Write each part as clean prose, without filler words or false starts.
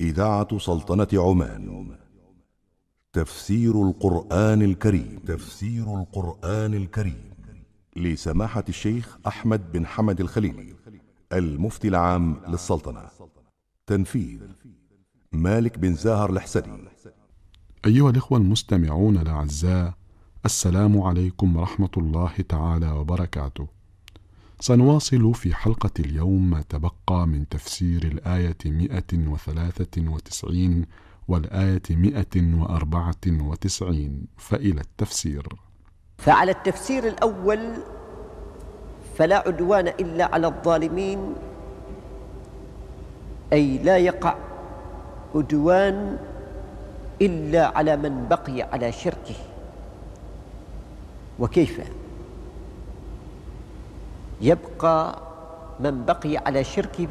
إذاعة سلطنة عمان. تفسير القرآن الكريم. تفسير القرآن الكريم لسماحة الشيخ أحمد بن حمد الخليلي المفتي العام للسلطنة. تنفيذ مالك بن زاهر الحسني. أيها الإخوة المستمعون الأعزاء، السلام عليكم ورحمة الله تعالى وبركاته. سنواصل في حلقة اليوم ما تبقى من تفسير الآية 193 والآية 194، فإلى التفسير. فعلى التفسير الأول: فلا عدوان إلا على الظالمين، أي لا يقع عدوان إلا على من بقي على شركه. وكيف يبقى من بقي على شركه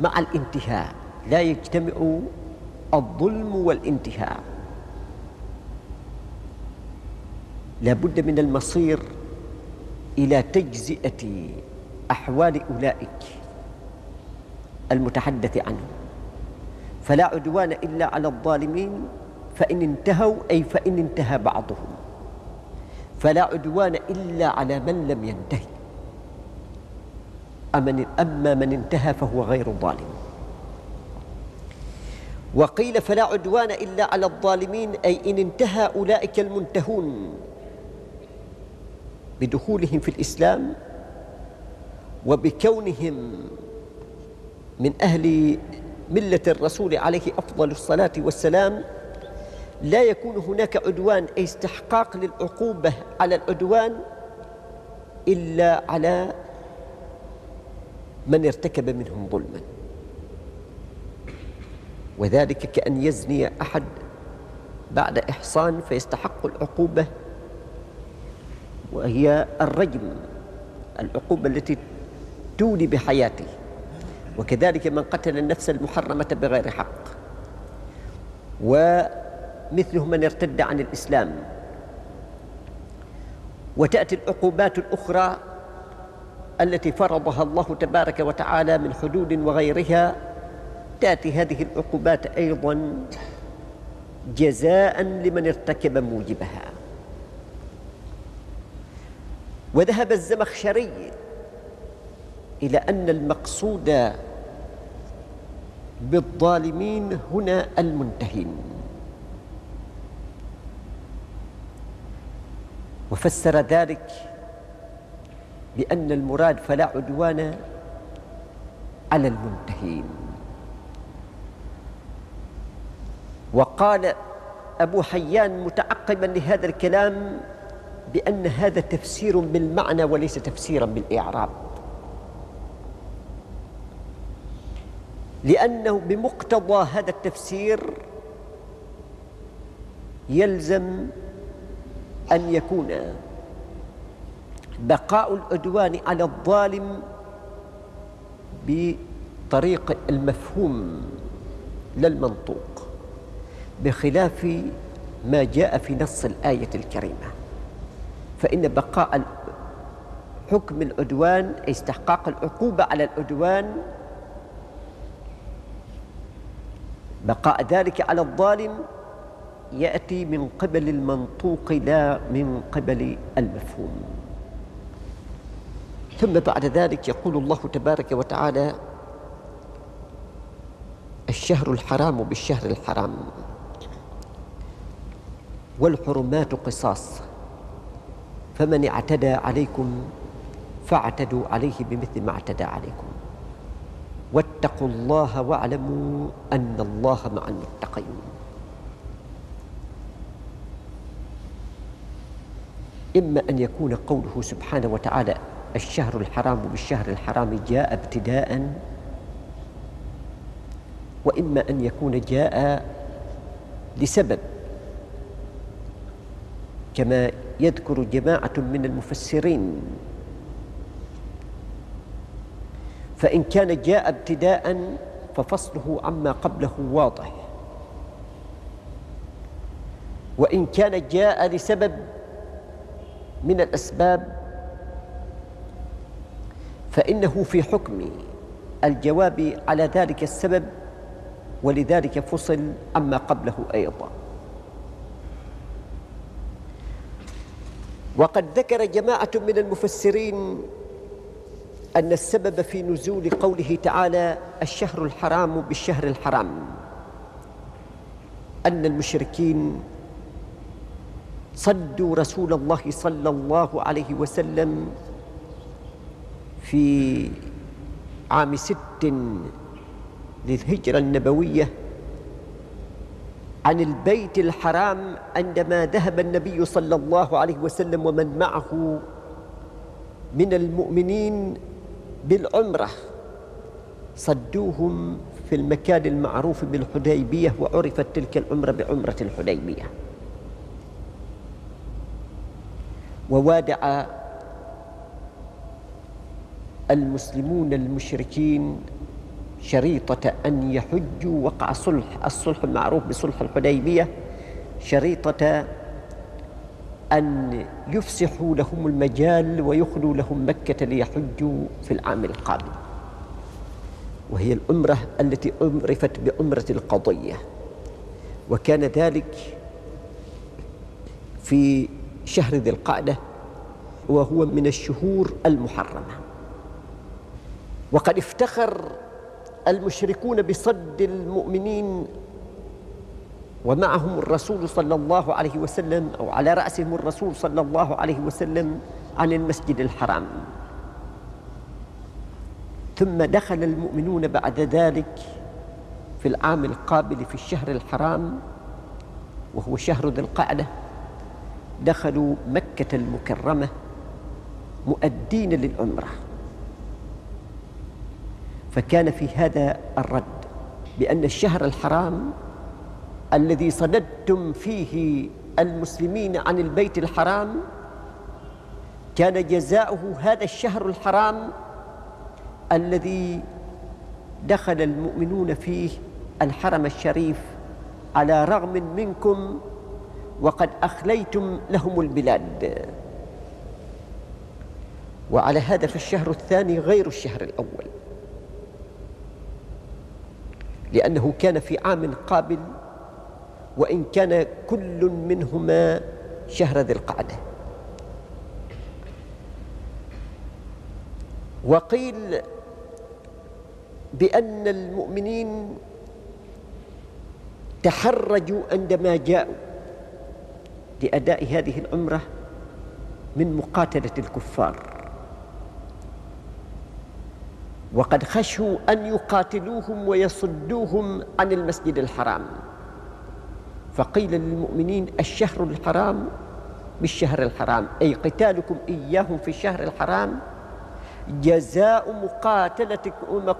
مع الانتهاء؟ لا يجتمع الظلم والانتهاء، لابد من المصير إلى تجزئة أحوال أولئك المتحدث عنه. فلا عدوان إلا على الظالمين، فإن انتهوا أي فإن انتهى بعضهم. فلا عدوان إلا على من لم ينتهي، أما من انتهى فهو غير ظالم. وقيل فلا عدوان إلا على الظالمين، أي إن انتهى أولئك المنتهون بدخولهم في الإسلام وبكونهم من أهل ملة الرسول عليه أفضل الصلاة والسلام. لا يكون هناك عدوان أي استحقاق للعقوبة على العدوان إلا على من ارتكب منهم ظلما، وذلك كأن يزني أحد بعد إحصان فيستحق العقوبة، وهي الرجم، العقوبة التي تولي بحياته. وكذلك من قتل النفس المحرمة بغير حق، ومثله من ارتد عن الإسلام. وتأتي العقوبات الأخرى التي فرضها الله تبارك وتعالى من حدود وغيرها، تأتي هذه العقوبات أيضا جزاء لمن ارتكب موجبها. وذهب الزمخشري إلى أن المقصود بالظالمين هنا المنتهين، وفسر ذلك بأن المراد فلا عدوان على المنتهين. وقال أبو حيان متعقبا لهذا الكلام بأن هذا تفسير بالمعنى وليس تفسيرا بالإعراب، لأنه بمقتضى هذا التفسير يلزم أن يكون بقاء العدوان على الظالم بطريق المفهوم لا المنطوق، بخلاف ما جاء في نص الآية الكريمة، فإن بقاء حكم العدوان أي استحقاق العقوبة على العدوان، بقاء ذلك على الظالم يأتي من قبل المنطوق لا من قبل المفهوم. ثم بعد ذلك يقول الله تبارك وتعالى: الشهر الحرام بالشهر الحرام والحرمات قصاص فمن اعتدى عليكم فاعتدوا عليه بمثل ما اعتدى عليكم واتقوا الله واعلموا أن الله مع المتقين. إما أن يكون قوله سبحانه وتعالى الشهر الحرام بالشهر الحرام جاء ابتداء، وإما أن يكون جاء لسبب، كما يذكر جماعة من المفسرين. فإن كان جاء ابتداء ففصله عما قبله واضح، وإن كان جاء لسبب من الأسباب فإنه في حكم الجواب على ذلك السبب ولذلك فصل أما قبله أيضا. وقد ذكر جماعة من المفسرين أن السبب في نزول قوله تعالى الشهر الحرام بالشهر الحرام أن المشركين صدوا رسول الله صلى الله عليه وسلم في عام 6 للهجرة النبوية عن البيت الحرام عندما ذهب النبي صلى الله عليه وسلم ومن معه من المؤمنين بالعمرة، صدوهم في المكان المعروف بالحديبية، وعرفت تلك العمرة بعمرة الحديبية. ووادع المسلمون المشركين شريطة أن يحجوا وقع صلح، الصلح المعروف بصلح الحديبية، شريطة أن يفسحوا لهم المجال ويخلوا لهم مكة ليحجوا في العام القادم، وهي العمرة التي عرفت بعمرة القضية، وكان ذلك في شهر ذي القعدة وهو من الشهور المحرمة. وقد افتخر المشركون بصد المؤمنين ومعهم الرسول صلى الله عليه وسلم، أو على رأسهم الرسول صلى الله عليه وسلم، عن المسجد الحرام. ثم دخل المؤمنون بعد ذلك في العام القابل في الشهر الحرام وهو شهر ذي القعدة، دخلوا مكة المكرمة مؤدين للعمرة. فكان في هذا الرد بأن الشهر الحرام الذي صددتم فيه المسلمين عن البيت الحرام كان جزاؤه هذا الشهر الحرام الذي دخل المؤمنون فيه الحرم الشريف على رغم منكم وقد أخليتم لهم البلاد. وعلى هذا فالشهر الثاني غير الشهر الأول، لأنه كان في عام قابل، وإن كان كل منهما شهر ذي القعدة. وقيل بأن المؤمنين تحرجوا عندما جاءوا لأداء هذه العمرة من مقاتلة الكفار، وقد خشوا أن يقاتلوهم ويصدوهم عن المسجد الحرام، فقيل للمؤمنين الشهر الحرام بالشهر الحرام، أي قتالكم إياهم في الشهر الحرام جزاء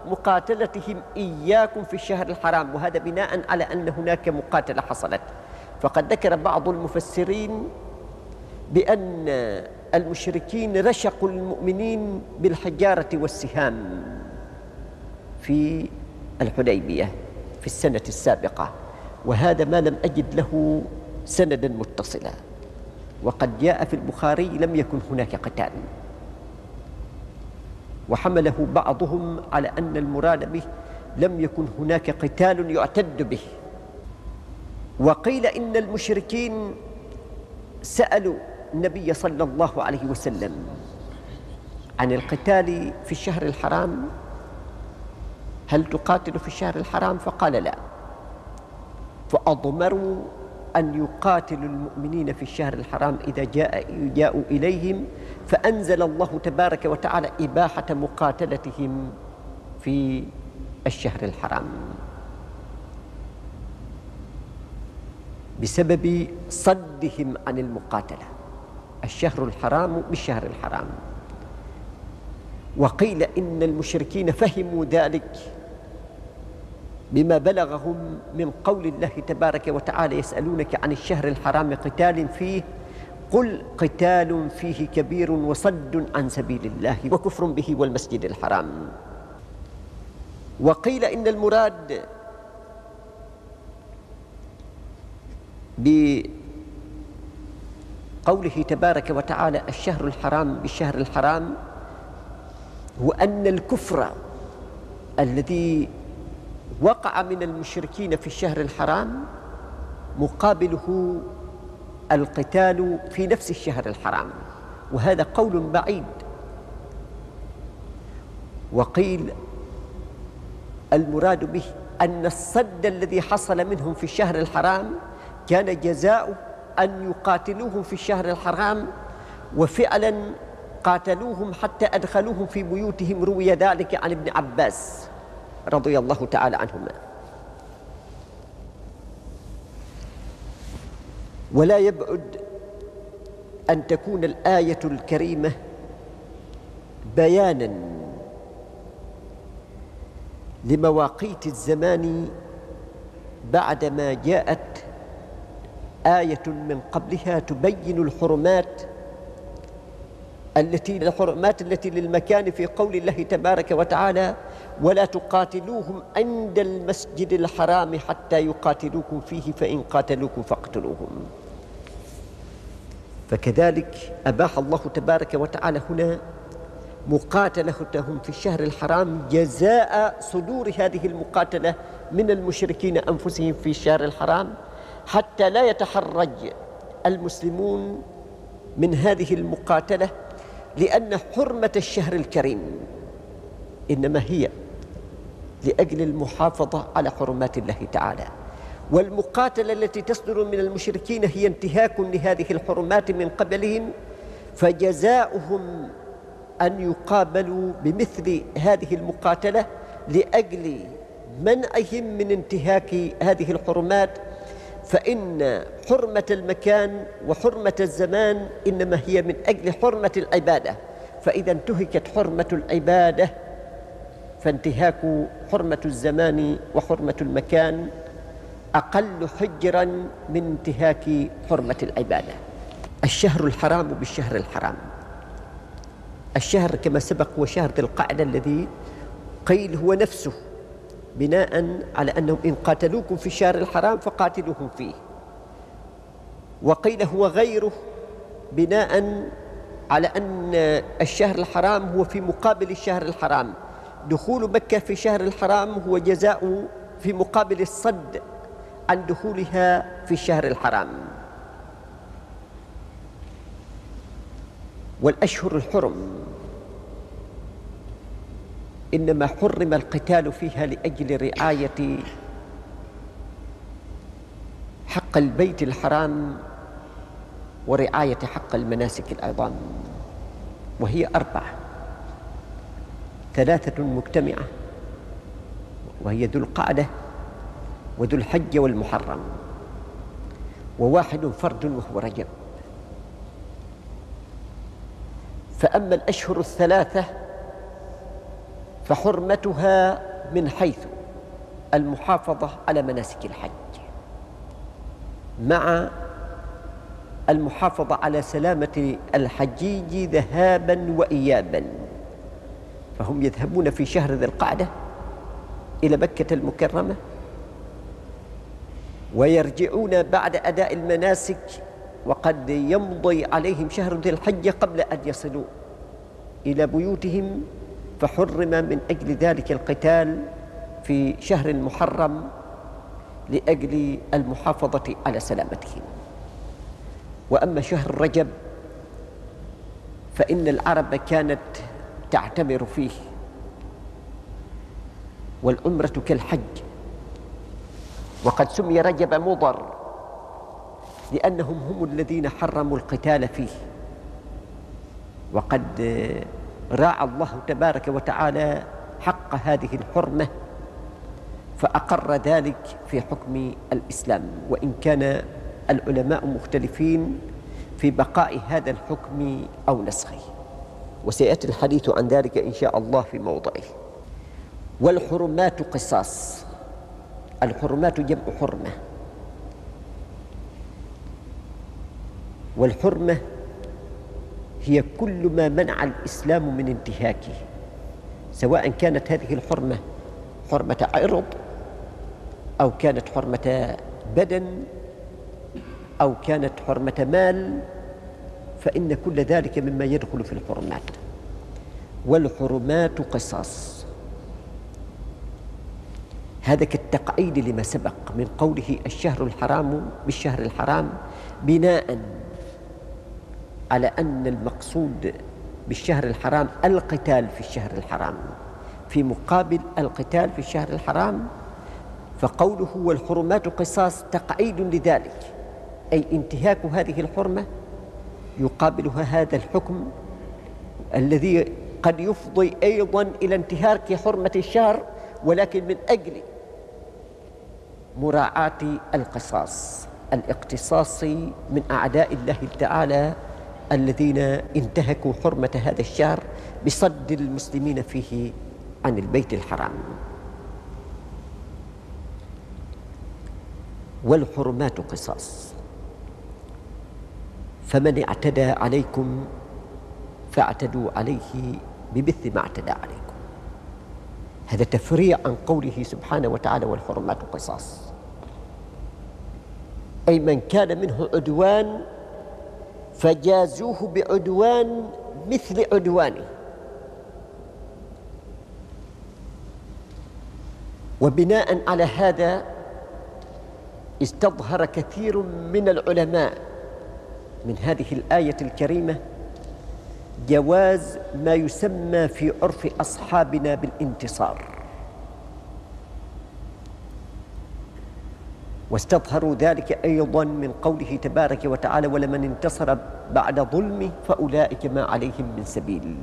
مقاتلتهم إياكم في الشهر الحرام، وهذا بناء على أن هناك مقاتلة حصلت. فقد ذكر بعض المفسرين بأن المشركين رشقوا المؤمنين بالحجارة والسهام في الحديبية في السنة السابقة، وهذا ما لم أجد له سندا متصلا، وقد جاء في البخاري لم يكن هناك قتال، وحمله بعضهم على أن المراد به لم يكن هناك قتال يعتد به. وقيل إن المشركين سألوا النبي صلى الله عليه وسلم عن القتال في الشهر الحرام، هل تقاتل في الشهر الحرام؟ فقال لا، فأضمروا أن يقاتلوا المؤمنين في الشهر الحرام إذا جاءوا إليهم، فأنزل الله تبارك وتعالى إباحة مقاتلتهم في الشهر الحرام بسبب صدهم عن المقاتلة، الشهر الحرام بالشهر الحرام. وقيل إن المشركين فهموا ذلك بما بلغهم من قول الله تبارك وتعالى يسألونك عن الشهر الحرام قتال فيه، قل قتال فيه كبير وصد عن سبيل الله وكفر به والمسجد الحرام. وقيل إن المراد بقوله تبارك وتعالى الشهر الحرام بالشهر الحرام هو أن الكفر الذي وقع من المشركين في الشهر الحرام مقابله القتال في نفس الشهر الحرام، وهذا قول بعيد. وقيل المراد به أن الصد الذي حصل منهم في الشهر الحرام كان جزاؤه أن يقاتلوهم في الشهر الحرام، وفعلا قاتلوهم حتى أدخلوهم في بيوتهم، روي ذلك عن ابن عباس رضي الله تعالى عنهما. ولا يبعد أن تكون الآية الكريمة بياناً لمواقيت الزمان بعدما جاءت آية من قبلها تبين الحرمات التي للمكان في قول الله تبارك وتعالى: ولا تقاتلوهم عند المسجد الحرام حتى يقاتلوكم فيه فإن قاتلوكم فاقتلوهم. فكذلك أباح الله تبارك وتعالى هنا مقاتلتهم في الشهر الحرام جزاء صدور هذه المقاتلة من المشركين أنفسهم في الشهر الحرام، حتى لا يتحرج المسلمون من هذه المقاتلة، لأن حرمة الشهر الكريم إنما هي لأجل المحافظة على حرمات الله تعالى، والمقاتلة التي تصدر من المشركين هي انتهاك لهذه الحرمات من قبلهم، فجزاؤهم أن يقابلوا بمثل هذه المقاتلة لأجل منعهم من انتهاك هذه الحرمات. فإن حرمة المكان وحرمة الزمان إنما هي من أجل حرمة العبادة، فإذا انتهكت حرمة العبادة فانتهاك حرمة الزمان وحرمة المكان أقل حجراً من انتهاك حرمة العبادة. الشهر الحرام بالشهر الحرام، الشهر كما سبق هو شهر ذي القعدة الذي قيل هو نفسه، بناء على أنهم إن قاتلوكم في الشهر الحرام فقاتلوهم فيه، وقيل هو غيره بناء على أن الشهر الحرام هو في مقابل الشهر الحرام، دخول مكة في الشهر الحرام هو جزاء في مقابل الصد عن دخولها في الشهر الحرام. والأشهر الحرم إنما حرم القتال فيها لأجل رعاية حق البيت الحرام ورعاية حق المناسك العظام، وهي أربعة، ثلاثة مجتمعة وهي ذو القعدة وذو الحجة والمحرم، وواحد فرد وهو رجب. فأما الأشهر الثلاثة فحرمتها من حيث المحافظة على مناسك الحج مع المحافظة على سلامة الحجيج ذهابا وإيابا، فهم يذهبون في شهر ذي القعدة إلى مكة المكرمة ويرجعون بعد أداء المناسك، وقد يمضي عليهم شهر ذي الحجة قبل أن يصلوا إلى بيوتهم، فحرم من أجل ذلك القتال في شهر المحرم لأجل المحافظة على سلامتهم. وأما شهر رجب فإن العرب كانت تعتمر فيه، والعمرة كالحج، وقد سمي رجب مضر لأنهم هم الذين حرموا القتال فيه، وقد راعى الله تبارك وتعالى حق هذه الحرمة فأقر ذلك في حكم الإسلام، وإن كان العلماء مختلفين في بقاء هذا الحكم أو نسخه، وسيأتي الحديث عن ذلك إن شاء الله في موضعه. والحرمات قصاص، الحرمات جمع حرمة، والحرمة هي كل ما منع الإسلام من انتهاكه، سواء كانت هذه الحرمة حرمة عرض أو كانت حرمة بدن أو كانت حرمة مال، فإن كل ذلك مما يدخل في الحرمات. والحرمات قصاص، هذا كالتقعيد لما سبق من قوله الشهر الحرام بالشهر الحرام، بناء على أن المقصود بالشهر الحرام القتال في الشهر الحرام في مقابل القتال في الشهر الحرام، فقوله والحرمات قصاص تقعيد لذلك، أي انتهاك هذه الحرمة يقابلها هذا الحكم الذي قد يفضي أيضا إلى انتهاك حرمة الشهر، ولكن من أجل مراعاة القصاص الاقتصاصي من أعداء الله تعالى الذين انتهكوا حرمة هذا الشهر بصد المسلمين فيه عن البيت الحرام. والحرمات قصاص، فمن اعتدى عليكم فاعتدوا عليه بمثل ما اعتدى عليكم. هذا تفريع عن قوله سبحانه وتعالى والحرمات قصاص، أي من كان منه عدوان فجازوه بعدوان مثل عدوانه. وبناء على هذا استظهر كثير من العلماء من هذه الآية الكريمة جواز ما يسمى في عرف أصحابنا بالانتصار، واستظهروا ذلك أيضا من قوله تبارك وتعالى ولمن انتصر بعد ظلمه فأولئك ما عليهم من سبيل،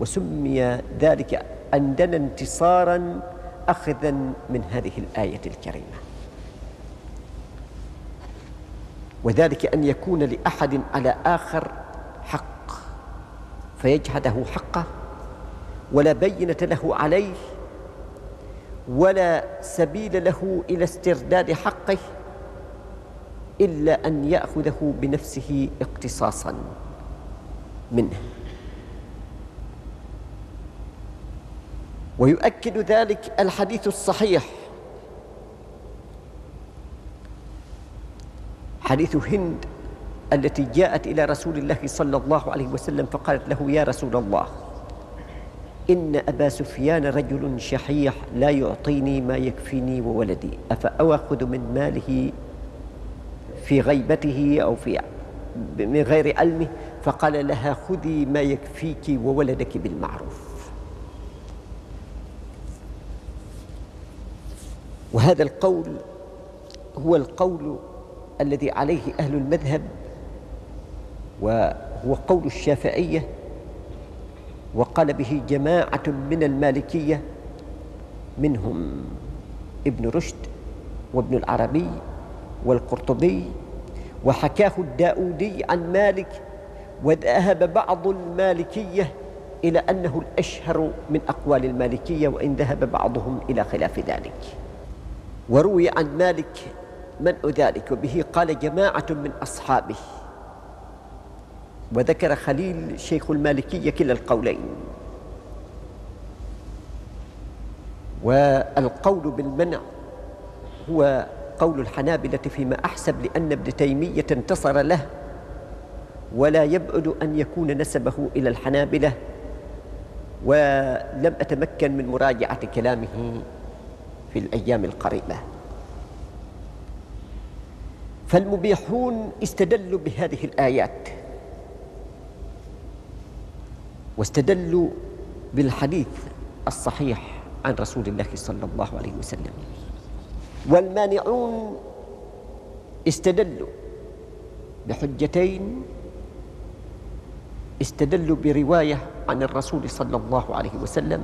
وسمي ذلك عندنا انتصارا أخذا من هذه الآية الكريمة، وذلك أن يكون لأحد على آخر حق فيجحده حقه، ولا بينة له عليه، ولا سبيل له إلى استرداد حقه إلا أن يأخذه بنفسه اقتصاصا منه. ويؤكد ذلك الحديث الصحيح، حديث هند التي جاءت إلى رسول الله صلى الله عليه وسلم فقالت له يا رسول الله إن أبا سفيان رجل شحيح لا يعطيني ما يكفيني وولدي، أفأخذ من ماله في غيبته أو في من غير علمه؟ فقال لها خذي ما يكفيك وولدك بالمعروف. وهذا القول هو القول الذي عليه أهل المذهب، وهو قول الشافعية، وقال به جماعة من المالكية منهم ابن رشد وابن العربي والقرطبي، وحكاه الداودي عن مالك، وذهب بعض المالكية إلى أنه الأشهر من أقوال المالكية، وإن ذهب بعضهم إلى خلاف ذلك. وروي عن مالك منع ذلك، وبه قال جماعة من أصحابه، وذكر خليل شيخ المالكية كلا القولين. والقول بالمنع هو قول الحنابلة فيما أحسب، لأن ابن تيمية انتصر له، ولا يبعد أن يكون نسبه إلى الحنابلة، ولم أتمكن من مراجعة كلامه في الأيام القريبة. فالمبيحون استدلوا بهذه الآيات، واستدلوا بالحديث الصحيح عن رسول الله صلى الله عليه وسلم. والمانعون استدلوا بحجتين، استدلوا برواية عن الرسول صلى الله عليه وسلم،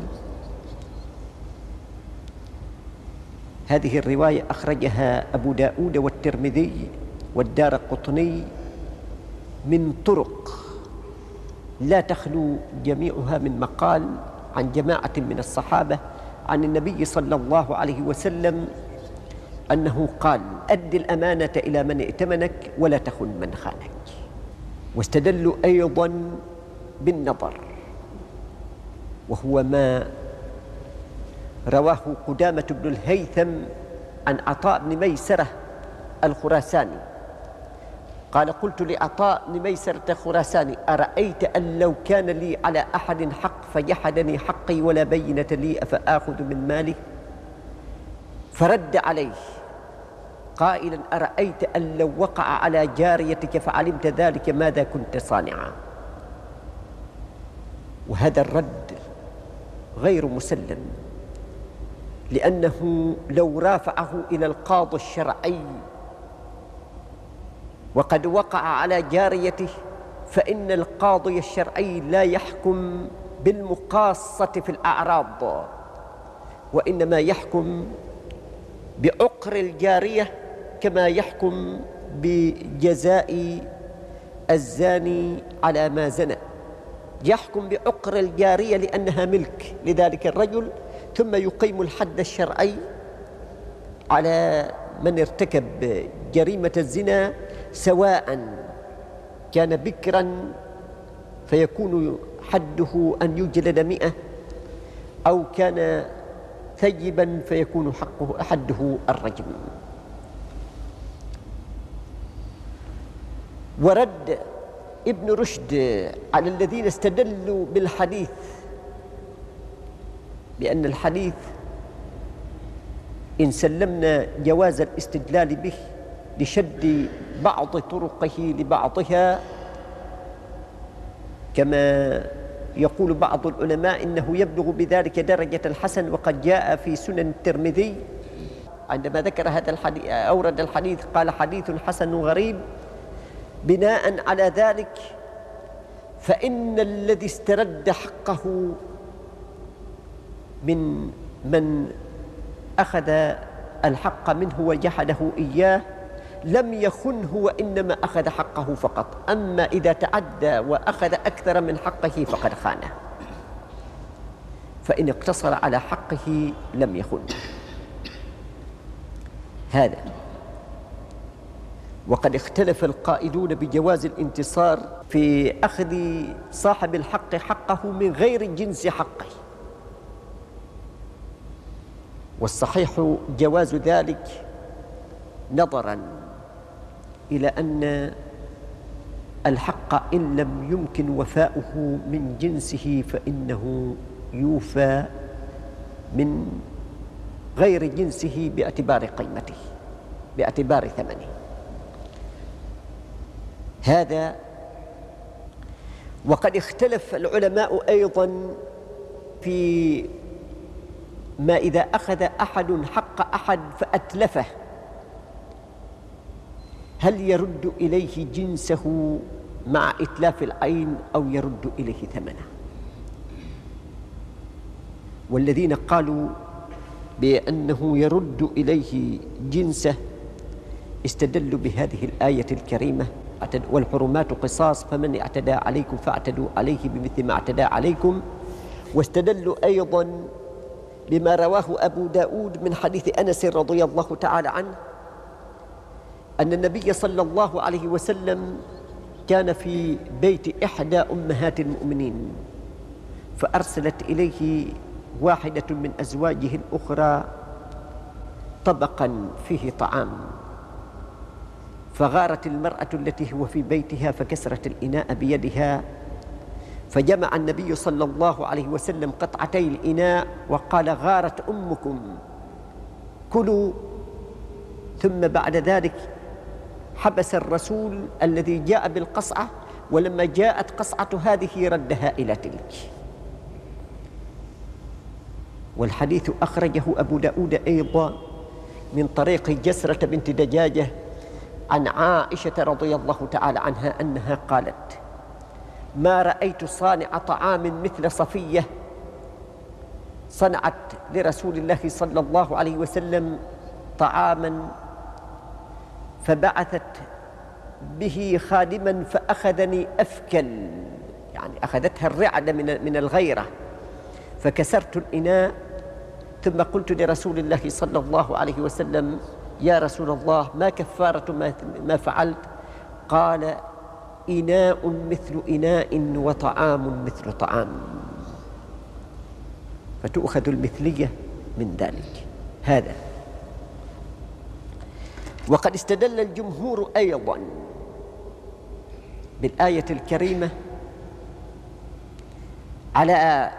هذه الرواية أخرجها أبو داود والترمذي والدارقطني من طرق لا تخلو جميعها من مقال عن جماعة من الصحابة عن النبي صلى الله عليه وسلم أنه قال أد الأمانة إلى من ائتمنك ولا تخن من خانك. واستدلوا أيضا بالنظر، وهو ما رواه قدامة بن الهيثم عن عطاء بن ميسرة الخراساني قال قلت لعطاء بن ميسرة الخراساني أرأيت أن لو كان لي على أحد حق فجحدني حقي ولا بينة لي أفآخذ من ماله؟ فرد عليه قائلا: أرأيت أن لو وقع على جاريتك فعلمت ذلك ماذا كنت صانعا؟ وهذا الرد غير مسلم، لأنه لو رافعه إلى القاضي الشرعي وقد وقع على جاريته فإن القاضي الشرعي لا يحكم بالمقاصة في الأعراض، وإنما يحكم بعقر الجارية كما يحكم بجزاء الزاني على ما زنى، يحكم بعقر الجارية لأنها ملك لذلك الرجل، ثم يقيم الحد الشرعي على من ارتكب جريمة الزنا سواء كان بكرا فيكون حده أن يجلد 100 أو كان ثيبا فيكون حده الرجم. ورد ابن رشد على الذين استدلوا بالحديث بأن الحديث إن سلمنا جواز الاستدلال به لشد بعض طرقه لبعضها، كما يقول بعض العلماء إنه يبلغ بذلك درجة الحسن، وقد جاء في سنن الترمذي عندما ذكر هذا الحديث أورد الحديث قال: حديث حسن غريب. بناء على ذلك فإن الذي استرد حقه من أخذ الحق منه وجحده إياه لم يخنه، وإنما أخذ حقه فقط، أما إذا تعدى وأخذ أكثر من حقه فقد خانه، فإن اقتصر على حقه لم يخنه. هذا وقد اختلف القائلون بجواز الانتصار في أخذ صاحب الحق حقه من غير جنس حقه، والصحيح جواز ذلك نظراً إلى أن الحق إن لم يمكن وفاؤه من جنسه فإنه يوفى من غير جنسه باعتبار قيمته باعتبار ثمنه. هذا وقد اختلف العلماء أيضاً في ما إذا أخذ أحد حق أحد فأتلفه هل يرد إليه جنسه مع إتلاف العين أو يرد إليه ثمنه؟ والذين قالوا بأنه يرد إليه جنسه استدلوا بهذه الآية الكريمة: والحرمات قصاص فمن اعتدى عليكم فاعتدوا عليه بمثل ما اعتدى عليكم. واستدلوا أيضاً بما رواه أبو داود من حديث أنس رضي الله تعالى عنه أن النبي صلى الله عليه وسلم كان في بيت إحدى أمهات المؤمنين فأرسلت إليه واحدة من أزواجه الأخرى طبقا فيه طعام، فغارت المرأة التي هو في بيتها فكسرت الإناء بيدها، فجمع النبي صلى الله عليه وسلم قطعتي الإناء وقال: غارت أمكم كلوا. ثم بعد ذلك حبس الرسول الذي جاء بالقصعة، ولما جاءت قصعة هذه ردها إلى تلك. والحديث أخرجه أبو داود أيضا من طريق جسرة بنت دجاجة عن عائشة رضي الله تعالى عنها أنها قالت: ما رأيت صانع طعام مثل صفية صنعت لرسول الله صلى الله عليه وسلم طعاما فبعثت به خادما فأخذني أفكل، يعني أخذتها الرعدة من الغيرة، فكسرت الإناء ثم قلت لرسول الله صلى الله عليه وسلم: يا رسول الله ما كفارة ما فعلت؟ قال: إناء مثل إناء وطعام مثل طعام. فتؤخذ المثلية من ذلك. هذا وقد استدل الجمهور أيضاً بالآية الكريمة على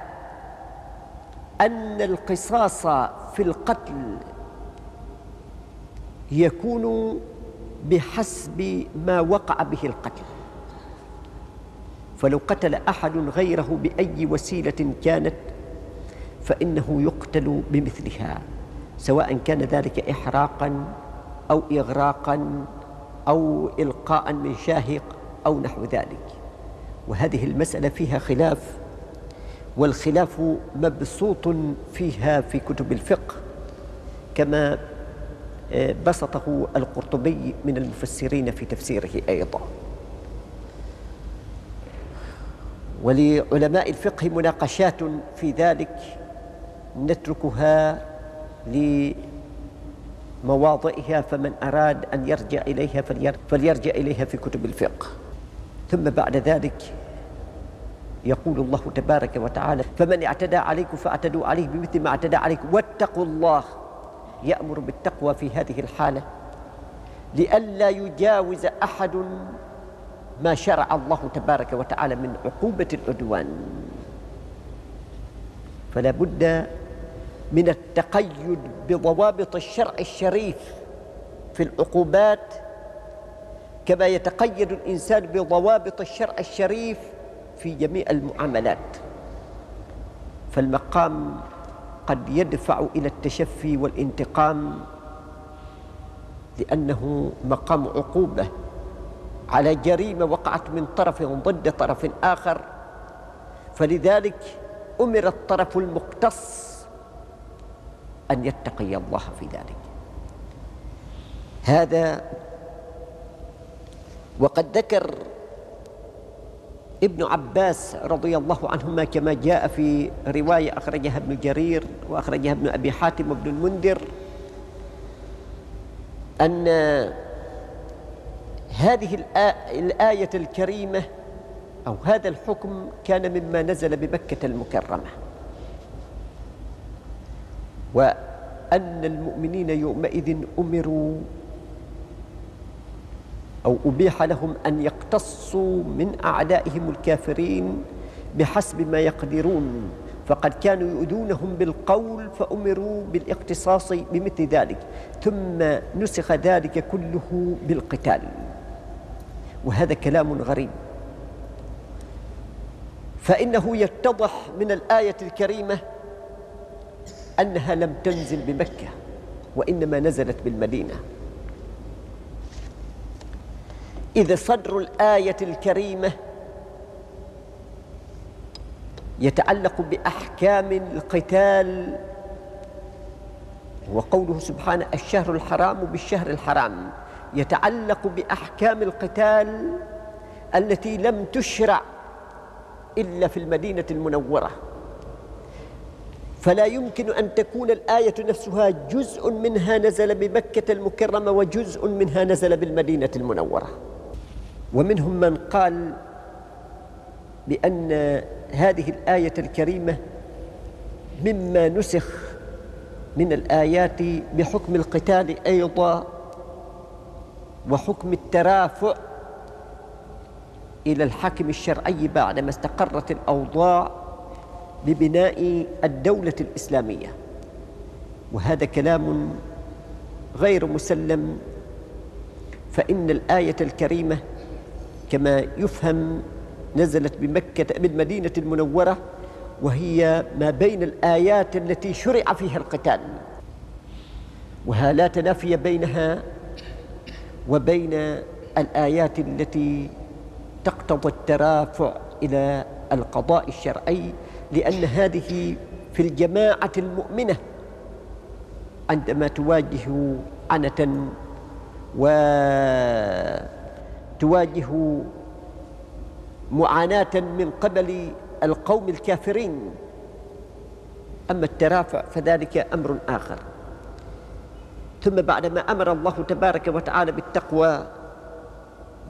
أن القصاص في القتل يكون بحسب ما وقع به القتل، فلو قتل أحد غيره بأي وسيلة كانت فإنه يقتل بمثلها، سواء كان ذلك إحراقاً أو إغراقاً أو إلقاء من شاهق أو نحو ذلك. وهذه المسألة فيها خلاف، والخلاف مبسوط فيها في كتب الفقه كما بسطه القرطبي من المفسرين في تفسيره أيضا. ولعلماء الفقه مناقشات في ذلك نتركها لمواضعها، فمن أراد أن يرجع إليها فليرجع إليها في كتب الفقه. ثم بعد ذلك يقول الله تبارك وتعالى: فمن اعتدى عليكم فاعتدوا عليه بمثل ما اعتدى عليكم واتقوا الله. يأمر بالتقوى في هذه الحالة لئلا يجاوز أحد ما شرع الله تبارك وتعالى من عقوبة العدوان، فلا بد من التقيد بضوابط الشرع الشريف في العقوبات كما يتقيد الإنسان بضوابط الشرع الشريف في جميع المعاملات، فالمقام قد يدفع إلى التشفي والانتقام لأنه مقام عقوبة على جريمة وقعت من طرف ضد طرف آخر، فلذلك أمر الطرف المقتص أن يتقي الله في ذلك. هذا وقد ذكر ابن عباس رضي الله عنهما كما جاء في رواية أخرجها ابن جرير وأخرجها ابن أبي حاتم وابن المنذر أن هذه الآية الكريمة أو هذا الحكم كان مما نزل بمكة المكرمة، وأن المؤمنين يومئذ أمروا أو أبيح لهم أن يقتصوا من أعدائهم الكافرين بحسب ما يقدرون، فقد كانوا يؤذونهم بالقول فأمروا بالاقتصاص بمثل ذلك، ثم نسخ ذلك كله بالقتال. وهذا كلام غريب، فإنه يتضح من الآية الكريمة أنها لم تنزل بمكة وإنما نزلت بالمدينة. إذا صدر الآية الكريمة يتعلق بأحكام القتال، وقوله سبحانه: الشهر الحرام بالشهر الحرام، يتعلق بأحكام القتال التي لم تشرع إلا في المدينة المنورة، فلا يمكن أن تكون الآية نفسها جزء منها نزل بمكة المكرمة وجزء منها نزل بالمدينة المنورة. ومنهم من قال بأن هذه الآية الكريمة مما نسخ من الآيات بحكم القتال أيضا وحكم الترافع إلى الحاكم الشرعي بعدما استقرت الأوضاع ببناء الدولة الإسلامية، وهذا كلام غير مسلم، فإن الآية الكريمة كما يفهم نزلت بمكة بالمدينة المنورة، وهي ما بين الآيات التي شرع فيها القتال، وها لا تنافي بينها وبين الآيات التي تقتضي الترافع إلى القضاء الشرعي، لأن هذه في الجماعة المؤمنة عندما تواجه عنة وتواجه معاناة من قبل القوم الكافرين. أما الترافع فذلك أمر آخر. ثم بعدما أمر الله تبارك وتعالى بالتقوى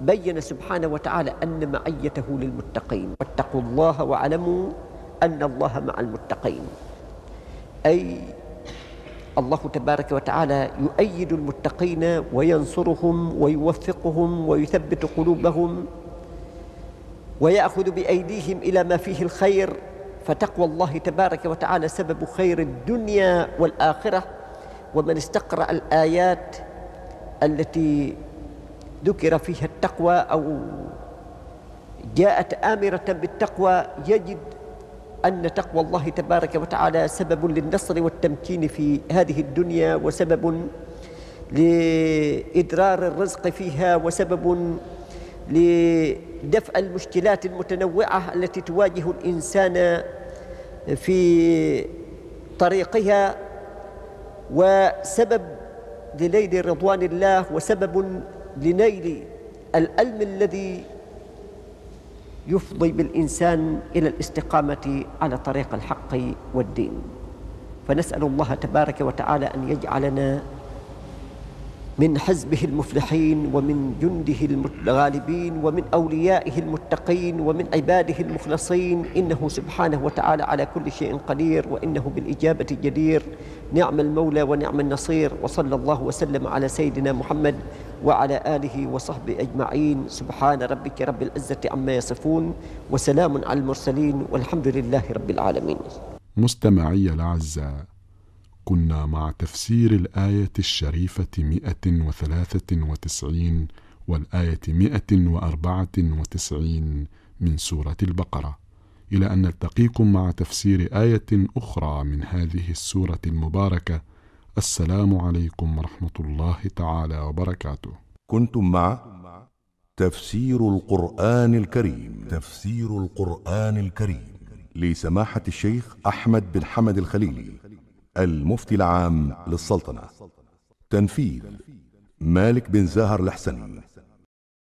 بين سبحانه وتعالى أن معيته للمتقين، واتقوا الله واعلموا أن الله مع المتقين، أي الله تبارك وتعالى يؤيد المتقين وينصرهم ويوفقهم ويثبت قلوبهم ويأخذ بأيديهم إلى ما فيه الخير، فتقوى الله تبارك وتعالى سبب خير الدنيا والآخرة. ومن استقرأ الآيات التي ذكر فيها التقوى أو جاءت آمرة بالتقوى، يجد أن تقوى الله تبارك وتعالى سبب للنصر والتمكين في هذه الدنيا، وسبب لإدرار الرزق فيها، وسبب لدفع المشكلات المتنوعة التي تواجه الإنسان في طريقها، وسبب لنيل رضوان الله، وسبب لنيل العلم الذي يفضي بالإنسان إلى الاستقامة على طريق الحق والدين. فنسأل الله تبارك وتعالى أن يجعلنا من حزبه المفلحين، ومن جنده الغالبين، ومن أوليائه المتقين، ومن عباده المخلصين، إنه سبحانه وتعالى على كل شيء قدير، وإنه بالإجابة جدير. نعم المولى ونعم النصير، وصلى الله وسلم على سيدنا محمد وعلى آله وصحبه أجمعين. سبحان ربك رب العزة عما يصفون، وسلام على المرسلين، والحمد لله رب العالمين. مستمعي الأعزاء، كنا مع تفسير الآية الشريفة 193 والآية 194 من سورة البقرة، إلى أن نلتقيكم مع تفسير آية أخرى من هذه السورة المباركة. السلام عليكم ورحمة الله تعالى وبركاته. كنتم مع تفسير القرآن الكريم لسماحة الشيخ أحمد بن حمد الخليلي، المفتي العام للسلطنة. تنفيذ مالك بن زاهر الحسني.